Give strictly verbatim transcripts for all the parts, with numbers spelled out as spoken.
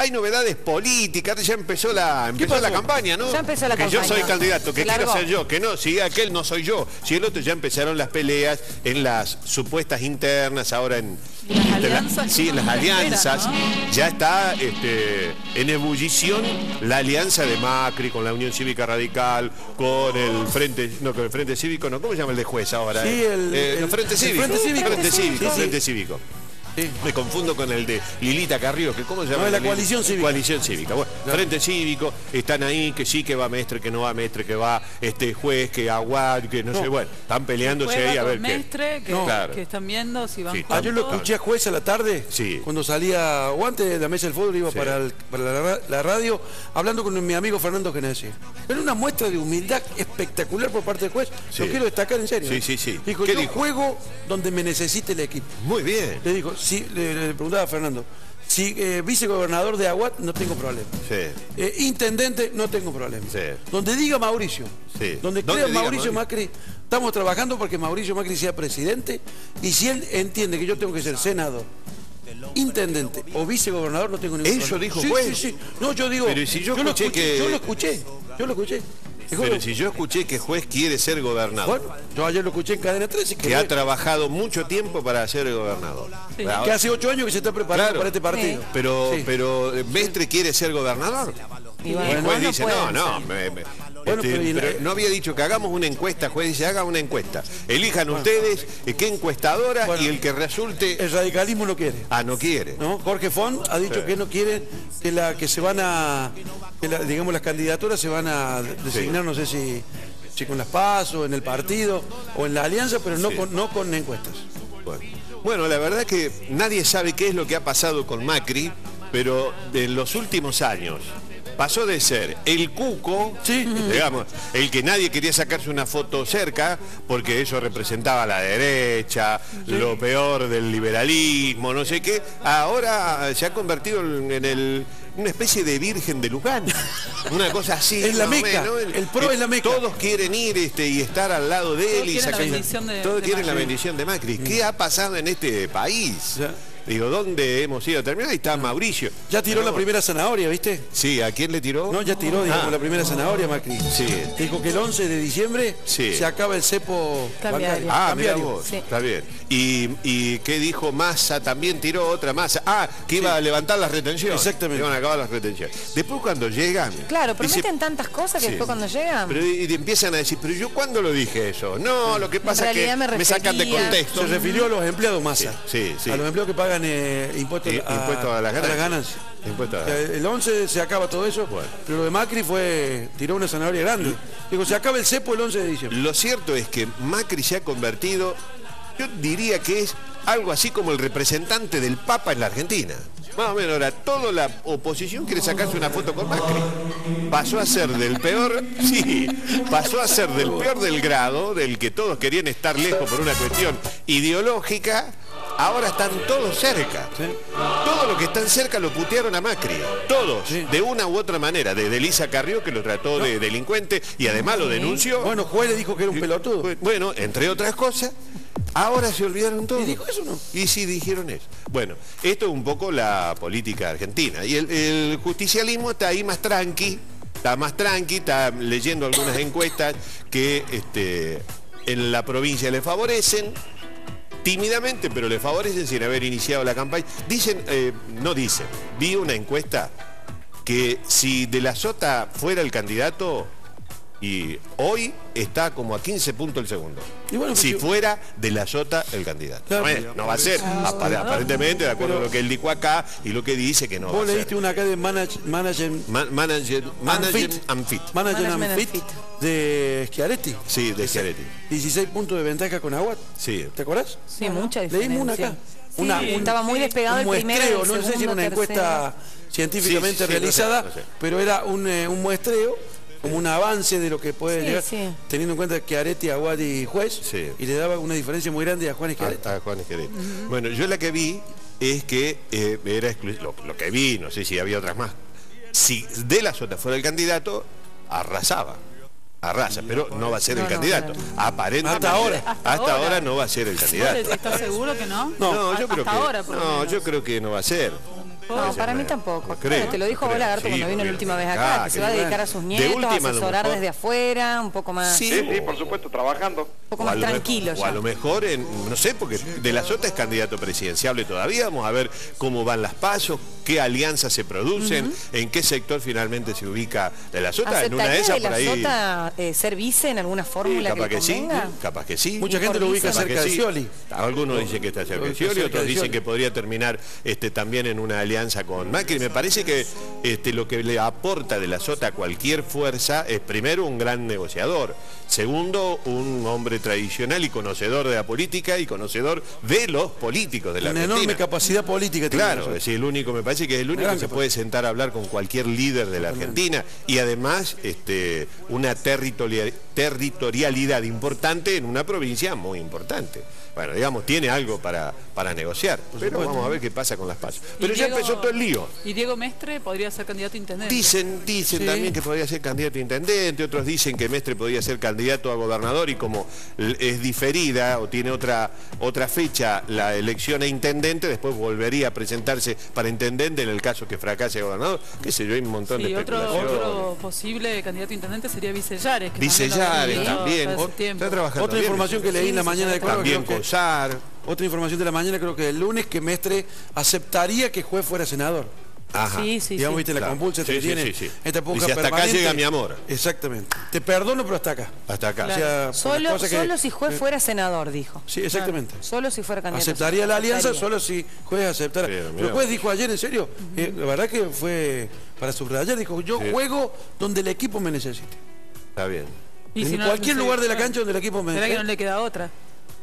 hay novedades políticas, ya empezó la, empezó la campaña, ¿no? Ya empezó la que campaña. Que yo soy candidato, que quiero ser yo, que no, si aquel no soy yo, si el otro, ya empezaron las peleas en las supuestas internas, ahora en... Las alianzas, sí, en las alianzas ya está este, en ebullición la alianza de Macri con la Unión Cívica Radical, con el Frente, no, con el Frente Cívico, no, ¿cómo se llama el de Juez ahora? Sí, eh? el, eh, el, el Frente Cívico. El Frente Cívico, Frente Cívico. Sí, sí. Frente Cívico. Sí. Me confundo con el de Lilita Carrió, que ¿cómo se llama? No, la Coalición Cívica. Coalición Cívica. Bueno, no. Frente Cívico, están ahí, que sí, que va Mestre, que no va Mestre, que va este Juez, que Aguad, que no, no sé, bueno, están peleándose ahí a ver Mestre, qué. Que, no. Claro. Que están viendo si van. Sí, ah, yo lo escuché a Juez a la tarde, sí. Cuando salía, o antes de la mesa del fútbol, iba sí. para, el, para la, la radio, hablando con mi amigo Fernando Genesis. Era una muestra de humildad espectacular por parte del Juez. Sí. Lo quiero destacar en serio. Sí, sí, sí. Dijo, ¿qué yo dijo? Juego donde me necesite el equipo. Muy bien. Le digo, Sí, le, le preguntaba a Fernando, si eh, vicegobernador de Aguad no tengo problema, sí. eh, intendente no tengo problema, sí. donde diga Mauricio, sí. donde crea Mauricio Macri, estamos trabajando porque Mauricio Macri sea presidente, y si él entiende que yo tengo que ser senador, intendente o vicegobernador, no tengo ningún problema. Eso dijo sí, Juez. Sí, sí. No, yo digo, pero si yo, yo, lo escuché, que... yo lo escuché, yo lo escuché. Pero si yo escuché que Juez quiere ser gobernador. Bueno, yo ayer lo escuché en Cadena tres. Y que que ha trabajado mucho tiempo para ser gobernador. Sí. Que hace ocho años que se está preparando claro, para este partido. Sí. Pero, sí. pero Mestre quiere ser gobernador. Y, y bueno, Juez dice, no, no. no me, me, bueno, este, pero y la... pero no había dicho que hagamos una encuesta. Juez dice, haga una encuesta. Elijan bueno, ustedes qué encuestadora bueno, y el que resulte... El radicalismo no quiere. Ah, no quiere. ¿No? Jorge Fon ha dicho sí. que no quiere que, la, que se van a... Que la, digamos, las candidaturas se van a designar. Sí. No sé si, si con las PASO, en el partido o en la alianza, pero no, sí. con, no con encuestas. Bueno. bueno, la verdad es que nadie sabe qué es lo que ha pasado con Macri, pero en los últimos años pasó de ser el cuco, sí. digamos, el que nadie quería sacarse una foto cerca, porque eso representaba a la derecha, sí. lo peor del liberalismo, no sé qué, ahora se ha convertido en el... una especie de virgen de Luján, una cosa así. Es la meca, menos, el, el pro es la meca. Todos quieren ir este, y estar al lado de todos él. Y sacar, de, todos de quieren Macri. La bendición de Macri. Mm. ¿Qué ha pasado en este país? ¿Ya? Digo, ¿dónde hemos ido a terminar? Ahí está Mauricio. Ya tiró la primera zanahoria, ¿viste? Sí, ¿a quién le tiró? No, ya tiró, digamos, ah. la primera zanahoria, Macri. Sí. Dijo que el once de diciembre sí. se acaba el cepo cambiario. Ah, cambiario. Mirá vos, sí. está bien. ¿Y, y qué dijo Massa? También tiró otra Massa. Ah, que iba sí. a levantar las retenciones. Exactamente. Iban a acabar las retenciones. Después cuando llegan... Claro, prometen se... tantas cosas que sí. después cuando llegan... Pero, y empiezan a decir, pero yo ¿cuándo lo dije eso? No, lo que pasa es que me, me sacan de contexto. Se refirió a los empleados Massa. Sí, sí, sí. A los empleados que pagan Eh, impuestos, eh, a, impuestos a las ganancias, a las ganancias. Impuestos a las... El once se acaba todo eso, bueno. pero lo de Macri fue tiró una zanahoria grande. Digo, se acaba el cepo el once de diciembre. Lo cierto es que Macri se ha convertido, yo diría que es algo así como el representante del Papa en la Argentina. Más o menos, ahora toda la oposición quiere sacarse una foto con Macri. Pasó a ser del peor, sí, pasó a ser del peor del grado, del que todos querían estar lejos por una cuestión ideológica. Ahora están todos cerca. ¿Sí? Todos los que están cerca lo putearon a Macri. Todos, sí. de una u otra manera. Desde Lisa Carrió, que lo trató no. de delincuente y además sí. lo denunció. Bueno, Juez le dijo que era un pelotudo. Bueno, entre otras cosas, ahora se olvidaron todos. ¿Y dijo eso no? Y sí, dijeron eso. Bueno, esto es un poco la política argentina. Y el, el justicialismo está ahí más tranqui, está más tranqui, está leyendo algunas encuestas que este, en la provincia le favorecen. Tímidamente, pero le favorecen sin haber iniciado la campaña. Dicen, eh, no dicen, vi una encuesta que si De la Sota fuera el candidato, y hoy está como a quince puntos el segundo. Y bueno, si yo... fuera De la Sota el candidato. Claro, no, es, no va a ser, apare aparentemente, de acuerdo pero... a lo que él dijo acá y lo que dice que no va a ser. Vos leíste una acá de Manage, manage, Man, manager, manager and Fit. Manager and Fit. De Schiaretti. Sí, de Schiaretti. dieciséis puntos de ventaja con Aguad. Sí. ¿Te acordás? Sí, ah, mucha diferencia. Leímos una acá. Sí, una, un, estaba muy despegado el primero. Muestreo, el segundo, no sé si era una tercero. encuesta científicamente sí, sí, realizada, no sé, no sé. pero era un, eh, un muestreo, como un avance de lo que puede sí, llegar, sí. teniendo en cuenta que Areti, Aguad y Juez, sí. y le daba una diferencia muy grande a Juan Schiaretti. A, a Juan Schiaretti. Uh-huh. Bueno, yo la que vi es que eh, era exclusivo, lo, lo que vi, no sé si había otras más. Si De la Sota fuera el candidato, arrasaba. Arrasa, pero no va a ser no, el no, candidato. No. Aparentemente. Hasta ahora. Hasta, hasta ahora. ahora no va a ser el candidato. ¿Estás seguro que no? No, yo creo que, ahora, no yo creo que no va a ser. No, para mí tampoco. Creo, te lo dijo Lagarto cuando vino la última vez acá, que se va a dedicar a sus nietos, a asesorar desde afuera, un poco más... Sí, sí, por supuesto, trabajando. Un poco más tranquilo. O a lo mejor, no sé, porque De la Sota es candidato presidenciable todavía, vamos a ver cómo van las PASO, qué alianzas se producen, en qué sector finalmente se ubica De la Sota. ¿En una de esas por ahí? ¿De la Sota ser vice en alguna fórmula que le convenga? Capaz que sí. Mucha gente lo ubica cerca de Scioli. Algunos dicen que está cerca de Scioli, otros dicen que podría terminar este, también en una alianza con Macri. Me parece que este, lo que le aporta De la Sota a cualquier fuerza es, primero, un gran negociador. Segundo, un hombre tradicional y conocedor de la política y conocedor de los políticos de la Argentina. Una enorme capacidad política tiene. Claro, es decir, el único, me parece que es el único que se puede sentar a hablar con cualquier líder de la Argentina. Y además, este, una territorial, territorialidad importante en una provincia muy importante. Bueno, digamos, tiene algo para, para negociar. Pero vamos a ver qué pasa con las PASO. Pero ya empezó todo el lío. ¿Y Diego Mestre podría ser candidato a intendente? Dicen, dicen sí. también que podría ser candidato a intendente, otros dicen que Mestre podría ser candidato a gobernador y como es diferida o tiene otra, otra fecha la elección a intendente, después volvería a presentarse para intendente en el caso que fracase gobernador. Qué sé yo, hay un montón sí, de especulaciones. Otro, otro posible candidato a intendente sería Vice Llaryora. Vice Llaryora también. Está trabajando. Otra información que leí en la mañana de Córdoba. También Cosar. Otra información de la mañana, creo que el lunes, que Mestre aceptaría que Juez fuera senador. Ajá. Sí, sí, digamos, sí, viste, la claro. compulsa sí, que sí, tiene sí, sí. esta poca permanente. Hasta acá llega mi amor. Exactamente. Te perdono, pero hasta acá. Hasta acá. Claro. O sea, solo solo que... si Juez fuera senador, dijo. Sí, exactamente. Claro. Solo si fuera candidato. Aceptaría la alianza, aceptaría. Solo si Juez aceptara. Pero, pero Juez vos. dijo ayer, en serio, uh-huh. eh, la verdad que fue para subrayar, dijo, yo sí. juego donde el equipo me necesite. Está bien. En si no, cualquier no, lugar no, de la cancha donde el equipo me necesite. ¿Será que no le queda otra?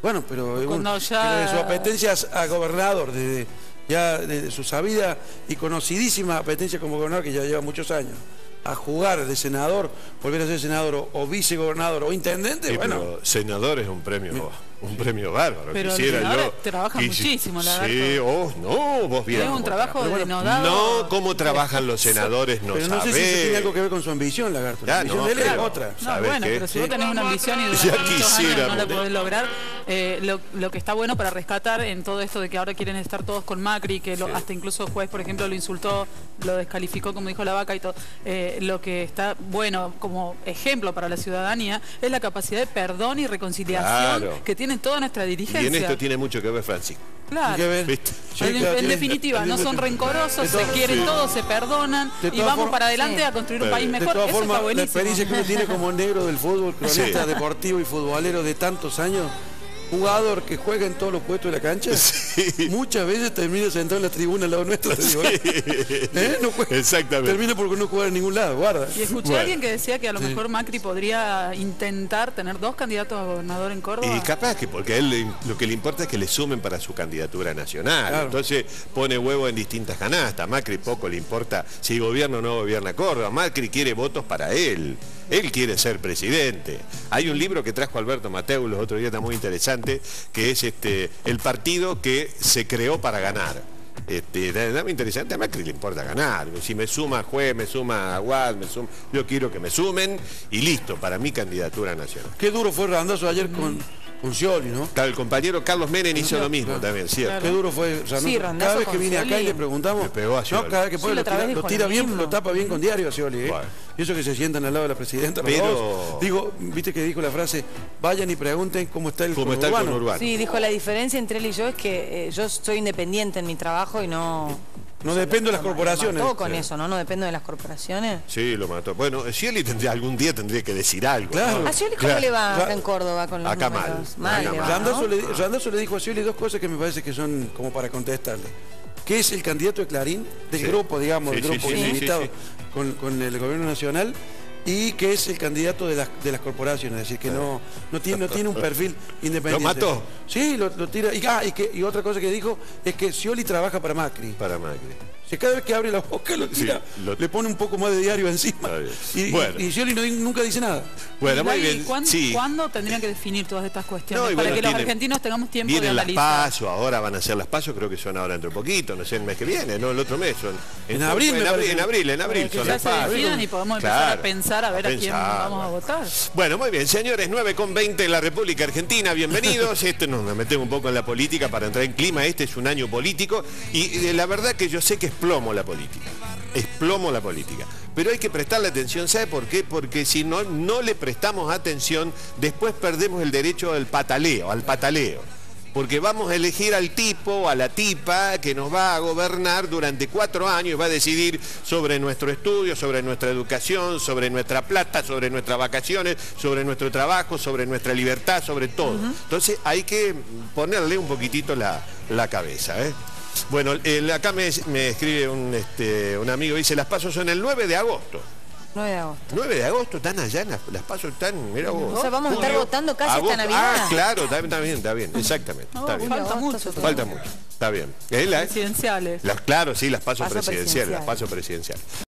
Bueno, pero bueno, ya... su apetencia a gobernador, de, ya de su sabida y conocidísima apetencia como gobernador, que ya lleva muchos años, a jugar de senador, volver a ser senador o, o vicegobernador o intendente, sí, bueno... Pero senador es un premio... Mi... Un premio bárbaro, pero quisiera yo. Trabaja Quis... muchísimo, la verdad. Sí, oh, no, vos bien. Es un trabajo bueno, denodado. No, cómo trabajan los senadores, no sabés. Pero no sé si eso tiene algo que ver con su ambición, Lagarto. La ambición no, de él es otra. No, bueno, qué? pero si sí. vos tenés una ambición y ya años no la podés lograr, eh, lo, lo que está bueno para rescatar en todo esto de que ahora quieren estar todos con Macri, que lo, sí. hasta incluso Juez, por ejemplo, lo insultó, lo descalificó, como dijo la vaca y todo. Eh, lo que está bueno como ejemplo para la ciudadanía es la capacidad de perdón y reconciliación claro. que tiene en toda nuestra dirigencia. Y en esto tiene mucho que ver, Francisco. Claro. En definitiva, no son rencorosos, se quieren todos, se perdonan y vamos para adelante a construir un país mejor. De todas formas, la experiencia que uno tiene como negro del fútbol, cronista deportivo y futbolero de tantos años, jugador que juega en todos los puestos de la cancha, sí. muchas veces termina sentado en la tribuna al lado nuestro. Sí. ¿Eh? No juega. Exactamente. Termina porque no juega en ningún lado, guarda. Y escuché bueno. a alguien que decía que a lo mejor sí. Macri podría intentar tener dos candidatos a gobernador en Córdoba. Y capaz que, porque a él le, lo que le importa es que le sumen para su candidatura nacional. Claro. Entonces pone huevo en distintas canastas. Macri poco le importa si gobierna o no gobierna Córdoba. Macri quiere votos para él. Él quiere ser presidente. Hay un libro que trajo Alberto Mateu los otros días, está muy interesante, que es este, el partido que se creó para ganar. Este, es muy interesante, a Macri le importa ganar. Si me suma Juez, me suma Aguad, me suma... yo quiero que me sumen y listo, para mi candidatura nacional. Qué duro fue Randazzo ayer con... con Scioli, ¿no? El compañero Carlos Menem hizo claro, lo mismo claro. también, ¿cierto? Claro. Qué duro fue. O sea, sí, no, cada vez que vine Scioli, acá y le preguntamos, me pegó a Scioli. No, cada vez que puede sí, lo tira, lo tira bien, mismo. lo tapa bien con diario a Scioli, ¿eh? Bueno. Y eso que se sientan al lado de la presidenta. Pero... Digo, viste que dijo la frase, vayan y pregunten cómo está el ¿Cómo conurbano. Está el conurbano. Sí, dijo, la diferencia entre él y yo es que eh, yo soy independiente en mi trabajo y no... No o sea, dependo de las corporaciones. Todo con sí. eso, ¿no? No dependo de las corporaciones. Sí, lo mató. Bueno, Scioli tendría, algún día tendría que decir algo. Claro. ¿no? ¿A Scioli cómo claro. le va claro. en Córdoba con los Acá números? mal. mal, Acá le, mal. Randazzo, ¿no? le, Randazzo le dijo a Scioli dos cosas que me parece que son como para contestarle. Que es el candidato de Clarín, del sí. grupo, digamos, sí, del grupo sí, sí, limitado sí, sí, sí. Con, con el gobierno nacional. Y que es el candidato de las, de las corporaciones, es decir, que no, no, tiene, no tiene un perfil independiente. ¿Lo mató? Sí, lo, lo tira. Y, ah, y, que, y otra cosa que dijo es que Scioli trabaja para Macri. Para Macri. O sea, cada vez que abre la boca lo tira, sí, lo... le pone un poco más de diario encima. Y, bueno. y Scioli no, nunca dice nada. Bueno, muy bien. ¿Cuándo, sí. ¿Cuándo tendrían que definir todas estas cuestiones? No, para bueno, que tienen, los argentinos tengamos tiempo de analizar. Vienen las PASO, ahora van a hacer las PASO, creo que son ahora dentro de poquito, no sé, el mes que viene, no el otro mes. Son, en, en, abril, en, abril, en abril, en abril, en abril son las PASO. Y podemos empezar claro. a pensar a ver a, a quién vamos a votar. Bueno, muy bien, señores, nueve con veinte en la República Argentina, bienvenidos. Esto nos metemos un poco en la política para entrar en clima, este es un año político y, y la verdad que yo sé que es plomo la política. Es plomo la política. Pero hay que prestarle atención, ¿sabe por qué? Porque si no, no le prestamos atención, después perdemos el derecho al pataleo, al pataleo. Porque vamos a elegir al tipo, a la tipa, que nos va a gobernar durante cuatro años, va a decidir sobre nuestro estudio, sobre nuestra educación, sobre nuestra plata, sobre nuestras vacaciones, sobre nuestro trabajo, sobre nuestra libertad, sobre todo. Uh-huh. Entonces hay que ponerle un poquitito la, la cabeza, ¿eh? Bueno, el, acá me, me escribe un, este, un amigo, dice, las PASO son el nueve de agosto. nueve de agosto. nueve de agosto, están allá, las, las PASO están, mira vos. O sea, vamos a estar votando casi agosto, hasta Navidad. Ah, claro, está, está bien, está bien, exactamente. No, está bien. Falta mucho. Falta mucho, está bien. ¿Es la, eh? Presidenciales. Las, claro, sí, las PASO, PASO presidenciales, presidenciales, las PASO presidenciales.